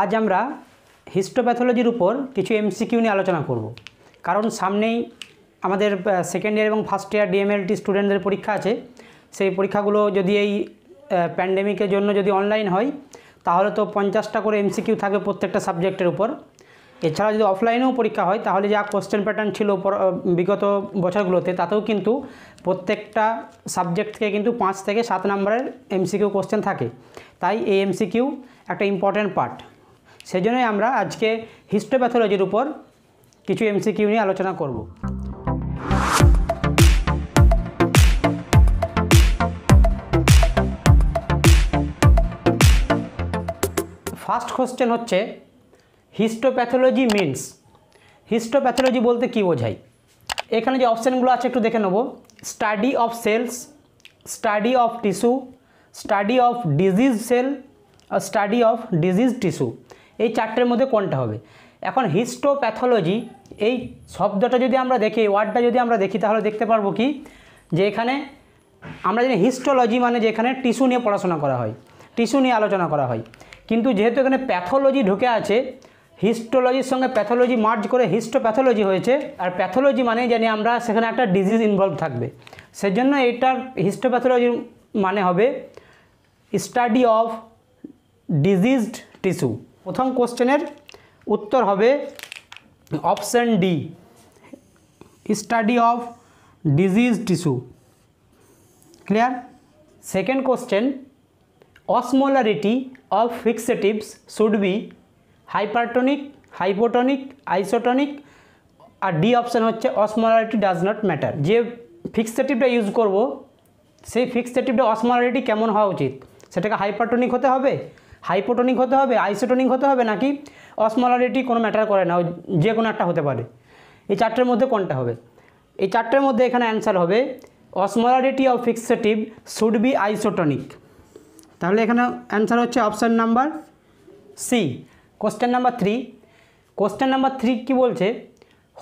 আজ আমরা হিস্টোপ্যাথোলজির উপর কিছু এমসিকিউ নিয়ে আলোচনা করব। কারণ সামনেই আমাদের সেকেন্ড ইয়ার এবং ফার্স্ট ইয়ার ডিএমএলটি স্টুডেন্টদের পরীক্ষা আছে। সেই পরীক্ষাগুলো যদি এই প্যান্ডেমিকের জন্য যদি অনলাইন হয় তাহলে তো 50টা করে এমসিকিউ থাকবে প্রত্যেকটা সাবজেক্টের উপর। এছাড়া যদি অফলাইনেও পরীক্ষা হয় তাহলে যা কোশ্চেন প্যাটার্ন ছিল বিগত বছরগুলোতে তাতেও কিন্তু প্রত্যেকটা সাবজেক্ট থেকে কিন্তু 5 থেকে 7 নম্বরের এমসিকিউ কোশ্চেন থাকে। তাই এই এমসিকিউ একটা ইম্পর্টেন্ট পার্ট, সেজন্যই আমরা আজকে হিস্টোপ্যাথোলজির উপর কিছু এমসিকিউ নিয়ে আলোচনা করব। ফার্স্ট কোশ্চেন হচ্ছে হিস্টোপ্যাথোলজি মিনস। হিস্টোপ্যাথোলজি বলতে কী বোঝায়? এখানে যে অপশানগুলো আছে একটু দেখে নেব। Study of cells, study of tissue, study of disease cell, study of disease tissue, এই চারটের মধ্যে কোনটা হবে? এখন হিস্টোপ্যাথোলজি এই শব্দটা যদি আমরা দেখি, এই ওয়ার্ডটা যদি আমরা দেখি তাহলে দেখতে পারবো কি যে এখানে আমরা জানি হিস্টোলজি মানে যেখানে টিস্যু নিয়ে পড়াশোনা করা হয়, টিস্যু নিয়ে আলোচনা করা হয়, কিন্তু যেহেতু এখানে প্যাথোলজি ঢুকে আছে, হিস্টোলজির সঙ্গে প্যাথোলজি মার্জ করে হিস্টোপ্যাথোলজি হয়েছে। আর প্যাথোলজি মানে জানি আমরা সেখানে একটা ডিজিজ ইনভলভ থাকবে, সেজন্য এটার হিস্টোপ্যাথোলজির মানে হবে স্টাডি অফ ডিজিজড টিস্যু। প্রথম কোশ্চেনের উত্তর হবে option D, study of disease tissue. Clear? Second question, osmolarity of fixatives should be hypertonic, hypotonic, isotonic। আর ডি অপশান হচ্ছে osmolarity does not matter। যে ফিক্সেটিভটা ইউজ করব সেই ফিক্সেটিভটা osmolarity কেমন হওয়া উচিত, সেটাকে হাইপারটনিক হতে হবে, হাইপোটনিক হতে হবে, আইসোটনিক হতে হবে, নাকি osmolarity কোনো ম্যাটার করে না, যে কোনো একটা হতে পারে? এই চারটের মধ্যে কোনটা হবে? এই চারটের মধ্যে এখানে অ্যান্সার হবে osmolarity of fixative should be isotonic। তাহলে এখানে অ্যান্সার হচ্ছে option number C. Question number 3, question number 3 কী বলছে?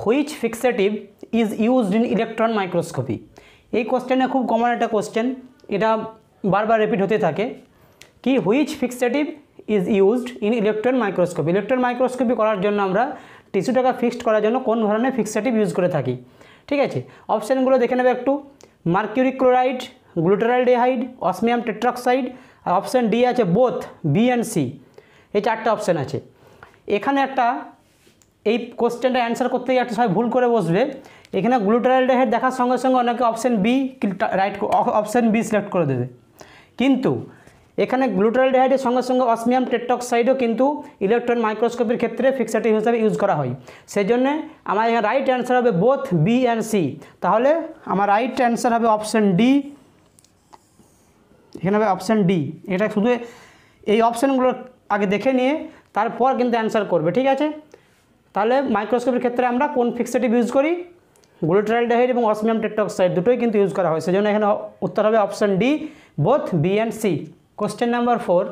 Which fixative is used in electron microscopy. এই কোশ্চেনটা খুব কমন একটা কোশ্চেন, এটা বারবার রিপিট হতে থাকে। কি which fixative is used in electron microscopy. Electron microscopy করার জন্য আমরা টিস্যুটাকে ফিক্সড করার জন্য কোন ধরনের ফিক্সেটিভ ইউজ করে থাকি। ঠিক আছে, অপশানগুলো দেখে নেবে একটু। Mercury chloride, glutaraldehyde, osmium tetroxide. আর অপশান ডি আছে বোথ বি অ্যান্ড সি, এই চারটা অপশান আছে। এখানে একটা এই কোশ্চেনটা অ্যান্সার করতে গিয়ে একটা সবাই ভুল করে বসবে। এখানে গ্লুটারালডিহাইড দেখার সঙ্গে সঙ্গে অনেকে option B right, option B select করে দেবে, কিন্তু এখানে গ্লুটারালডিহাইডের সঙ্গে সঙ্গে অসমিয়াম টেট্রক্সাইডও কিন্তু ইলেকট্রন মাইক্রোস্কোপির ক্ষেত্রে ফিক্সেটিভ হিসাবে ইউজ করা হয়, সেই জন্য আমার এখানে রাইট অ্যান্সার হবে বোথ বি অ্যান্ড সি। তাহলে আমার রাইট অ্যান্সার হবে অপশান ডি, এখানে হবে অপশান ডি। এটা শুধু এই অপশানগুলো আগে দেখে নিয়ে তারপর কিন্তু অ্যান্সার করবে। ঠিক আছে, তাহলে মাইক্রোস্কোপের ক্ষেত্রে আমরা কোন ফিক্সেটিভ ইউজ করি? গ্লুটারালডিহাইড এবং অসমিয়াম টেট্রক্সাইড দুটোই কিন্তু ইউজ করা হয়, সেজন্য এখানে উত্তর হবে option D, both B and C. Question number 4,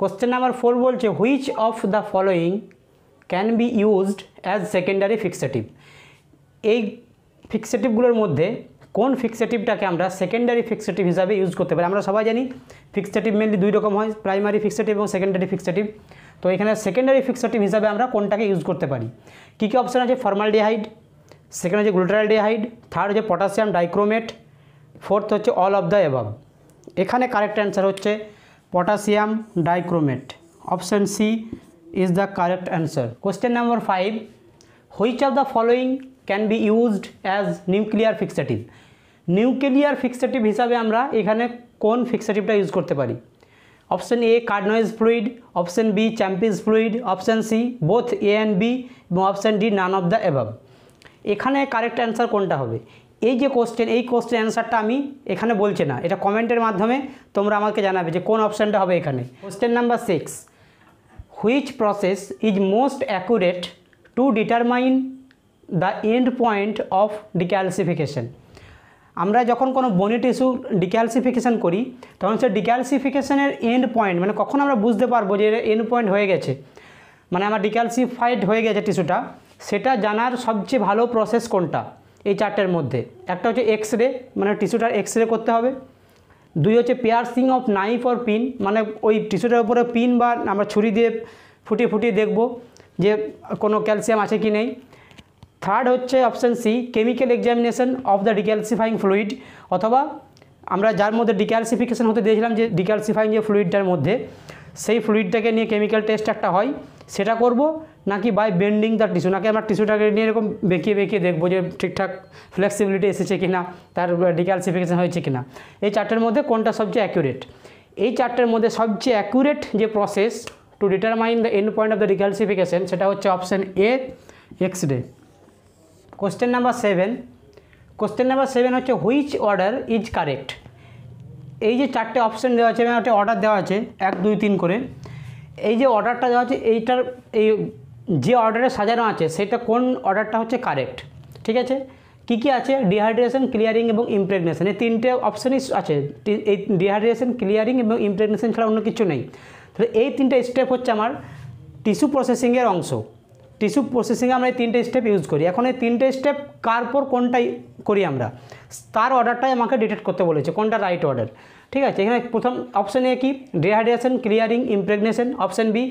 question number 4 বলছে which of the following can be used as secondary fixative. এই ফিক্সেটিভগুলোর মধ্যে কোন ফিক্সেটিভটাকে আমরা সেকেন্ডারি ফিক্সেটিভ হিসাবে ইউজ করতে পারি? আমরা সবাই জানি ফিক্সেটিভ মেনলি 2 রকম হয়, প্রাইমারি ফিক্সেটিভ এবং সেকেন্ডারি ফিক্সেটিভ। তো এখানে সেকেন্ডারি ফিক্সেটিভ হিসাবে আমরা কোনটাকে ইউজ করতে পারি? কী কী অপশান আছে? ফর্মালডিহাইড, সেকেন্ড হচ্ছে গ্লুটারালডিহাইড, থার্ড হচ্ছে পটাসিয়াম ডাইক্রোমেট, ফোর্থ হচ্ছে অল অফ দ্য অ্যাবাভ। এখানে কারেক্ট অ্যান্সার হচ্ছে potassium dichromate, option C is the correct answer. Question number 5, which of the following can be used as nuclear fixative. Nuclear fixative হিসাবে আমরা এখানে কোন ফিক্সেটিভটা use করতে পারি? Option A কার্ডিনোয়েড fluid, option B champs fluid, option C both A and B, এবং option D none of the above. এখানে correct answer কোনটা হবে? এই যে কোশ্চেন, এই কোশ্চেন অ্যান্সারটা আমি এখানে বলছি না, এটা কমেন্টের মাধ্যমে তোমরা আমাকে জানাবে যে কোন অপশানটা হবে এখানে। Question number 6, which process is most accurate to determine the end point of decalcification. আমরা যখন কোনো বনি টিস্যু ডিক্যালসিফিকেশন করি তখন সে ডিক্যালসিফিকেশনের এন্ড পয়েন্ট, মানে কখন আমরা বুঝতে পারবো যে এন্ড পয়েন্ট হয়ে গেছে, মানে আমার ডিক্যালসিফাইড হয়ে গেছে টিস্যুটা, সেটা জানার সবচেয়ে ভালো প্রসেস কোনটা এই চারটার মধ্যে? একটা হচ্ছে এক্স রে, মানে টিস্যুটার এক্স রে করতে হবে। দুই হচ্ছে piercing of knife or pin, মানে ওই টিস্যুটার উপরে পিন বা আমরা ছুরি দিয়ে ফুটিয়ে ফুটিয়ে দেখব যে কোনো ক্যালসিয়াম আছে কি নেই। থার্ড হচ্ছে option C, chemical examination of the decalcifying fluid, অথবা আমরা যার মধ্যে ডিক্যালসিফিকেশন হতে দিয়েছিলাম যে ডিক্যালসিফাইং যে ফ্লুইডটার মধ্যে সেই ফ্লুইডটাকে নিয়ে কেমিক্যাল টেস্ট একটা হয় সেটা করব, নাকি বাই বেন্ডিং দ্য টিস্যু, নাকি আমরা টিস্যুটাকে নিয়ে এরকম বেঁকিয়ে বেঁকিয়ে দেখব যে ঠিকঠাক ফ্লেক্সিবিলিটি এসেছে কিনা, তার ডিক্যালসিফিকেশন হয়েছে কিনা। এই চারটের মধ্যে কোনটা সবচেয়ে অ্যাকুরেট? এই চারটের মধ্যে সবচেয়ে অ্যাকুরেট যে process to determine the end point of the decalcification সেটা হচ্ছে option A, X-ray. Question number 7, question number 7 হচ্ছে হুইচ অর্ডার ইজ কারেক্ট। এই যে চারটে অপশান দেওয়া আছে এবং একটা অর্ডার দেওয়া আছে 1, 2, 3 করে, এই যে অর্ডারটা দেওয়া আছে এইটার এই যে অর্ডারে সাজানো আছে সেটা কোন অর্ডারটা হচ্ছে কারেক্ট, ঠিক আছে। কি কি আছে? ডিহাইড্রেশন, ক্লিয়ারিং এবং ইমপ্রেগনেশন, এই তিনটে অপশানই আছে। এই ডিহাইড্রেশন, ক্লিয়ারিং এবং ইমপ্রেগনেশন ছাড়া অন্য কিছু নেই। তাহলে এই তিনটে স্টেপ হচ্ছে আমার টিস্যু প্রসেসিংয়ের অংশ। টিস্যু প্রসেসিংয়ে আমরা এই তিনটে স্টেপ ইউজ করি। এখন এই তিনটে স্টেপ কার পর কোনটাই করি আমরা, তার অর্ডারটাই আমাকে ডিটেক্ট করতে বলেছে কোনটা রাইট অর্ডার, ঠিক আছে। এখানে প্রথম অপশান এ কি, dehydration, clearing, impregnation. Option B,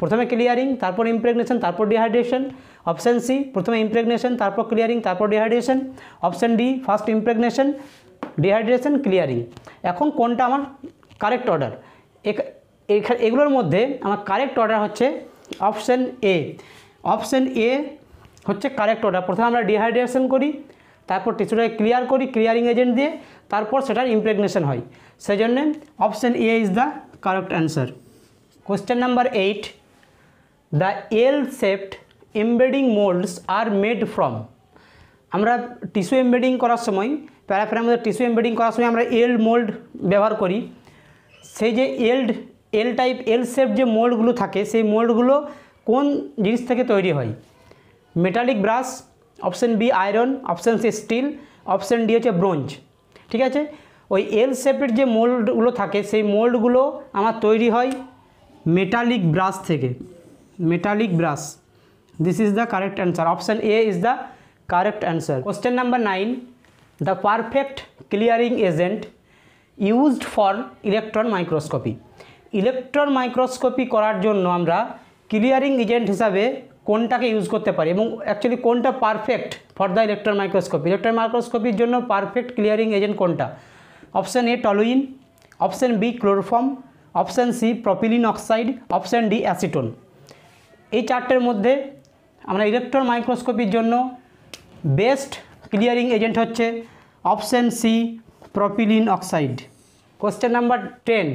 প্রথমে ক্লিয়ারিং, তারপর ইমপ্রেগনেশন, তারপর ডিহাইড্রেশন। অপশান সি, প্রথমে ইমপ্রেগনেশন, তারপর ক্লিয়ারিং, তারপর dehydration. Option D, first impregnation, dehydration, clearing. এখন কোনটা আমার কারেক্ট অর্ডার? এগুলোর মধ্যে আমার কারেক্ট অর্ডার হচ্ছে অপশান এ। অপশান এ হচ্ছে কারেক্ট অর্ডার। প্রথমে আমরা ডিহাইড্রেশন করি, তারপর টিস্যুটাকে ক্লিয়ার করি ক্লিয়ারিং এজেন্ট দিয়ে, তারপর সেটার ইমপ্রেগনেশন হয়। সেই জন্যে option A is the correct answer. Question number 8, the L shaped embedding moulds are made from. আমরা টিস্যু এমবেডিং করার সময় প্যারাফের মধ্যে টিস্যু এমবেডিং করার সময় আমরা এল মোল্ড ব্যবহার করি। সেই যে এল টাইপ এল শেপ যে মোল্ডগুলো থাকে সেই মোল্ডগুলো কোন জিনিস থেকে তৈরি হয়? Metallic brass, option B iron, option C steel, option D হচ্ছে ব্রোঞ্জ, ঠিক আছে। ওই এল শেপের যে মোল্ডগুলো থাকে সেই মোল্ডগুলো আমার তৈরি হয় মেটালিক ব্রাস থেকে, metallic brass. This is the correct answer, option A is the correct answer. Question number 9, the perfect clearing agent used for electron microscopy. Electron microscopy করার জন্য আমরা ক্লিয়ারিং এজেন্ট হিসাবে কোনটাকে ইউজ করতে পারি এবং অ্যাকচুয়ালি কোনটা perfect for the electron microscopy? Electron মাইক্রোস্কোপির জন্য পারফেক্ট ক্লিয়ারিং এজেন্ট কোনটা? Option A toluene, option B chloroform, option C propylene oxide, option D acetone. এই চারটের মধ্যে আমরা ইলেকট্রন মাইক্রোস্কোপির জন্য বেস্ট ক্লিয়ারিং এজেন্ট হচ্ছে option C propylene oxide. Question number 10,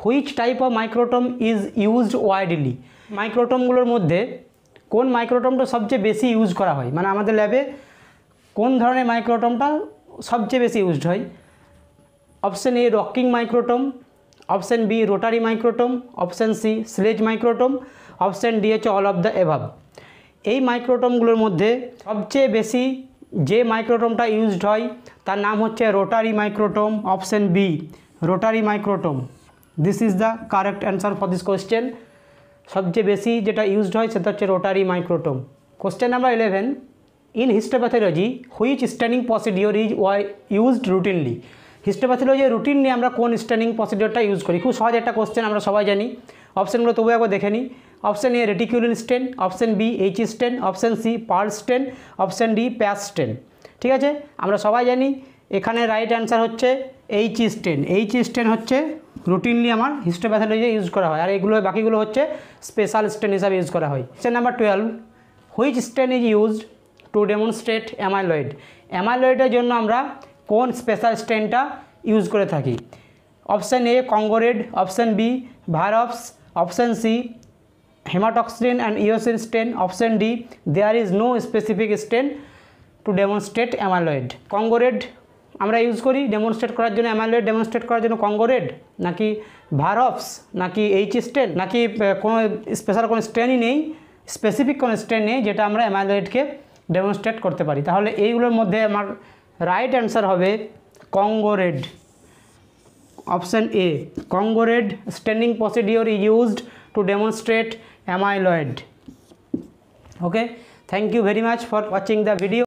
which type of microtome is used widely. মাইক্রোটোমগুলোর মধ্যে কোন মাইক্রোটোমটা সবচেয়ে বেশি ইউজ করা হয়, মানে আমাদের ল্যাবে কোন ধরনের মাইক্রোটোমটা সবচেয়ে বেশি ইউজড হয়? Option A rocking microtome, option B rotary microtome, option C sledge microtome, option D হচ্ছে অল অফ দ্য এভাব। এই মাইক্রোটোমগুলোর মধ্যে সবচেয়ে বেশি যে মাইক্রোটোমটা ইউজড হয় তার নাম হচ্ছে rotary microtome, option B rotary microtome. This is the correct answer for this question. সবচেয়ে বেশি যেটা ইউজড হয় সেটা হচ্ছে rotary microtome. Question number 11, in histopathology which staining procedure is used routinely. Histopathology routinely আমরা কোন স্টেনিং প্রসিডিওরটা ইউজ করি? খুব সহজ একটা কোশ্চেন, আমরা সবাই জানি। অপশানগুলো তবু একবার দেখে নিই। Option A reticulin stain, option B H stain, option C pearl stain, option D PAS stain, ঠিক আছে। আমরা সবাই জানি এখানে রাইট অ্যান্সার হচ্ছে এইচ স্টেন। এইচ স্টেন হচ্ছে রুটিনলি আমার হিস্টোপ্যাথোলজি ইউজ করা হয়, আর এগুলো বাকিগুলো হচ্ছে স্পেশাল স্টেন হিসাবে ইউজ করা হয়। Question number 12, which stain is used to demonstrate amyloid. অ্যামাইলয়েডের জন্য আমরা কোন স্পেশাল স্টেনটা ইউজ করে থাকি? Option A Congo red, option B ভারপস, option C haematoxylin and eosin stain, option D there is no specific stain to demonstrate amyloid. Congo red আমরা use করি demonstrate করার জন্য অ্যামাইলয়েড ডেমনস্ট্রেট করার জন্য। কঙ্গো রেড নাকি ভারপস নাকি এইচ স্টেন নাকি কোনো স্পেশাল কোনো স্টেনই নেই, স্পেসিফিক কোনো স্টেন নেই যেটা আমরা অ্যামাইলয়েডকে ডেমনস্ট্রেট করতে পারি। তাহলে এইগুলোর মধ্যে আমার রাইট অ্যান্সার হবে Congo red, option A Congo red staining procedure is used to demonstrate amyloid. Okay, thank you very much for watching the video.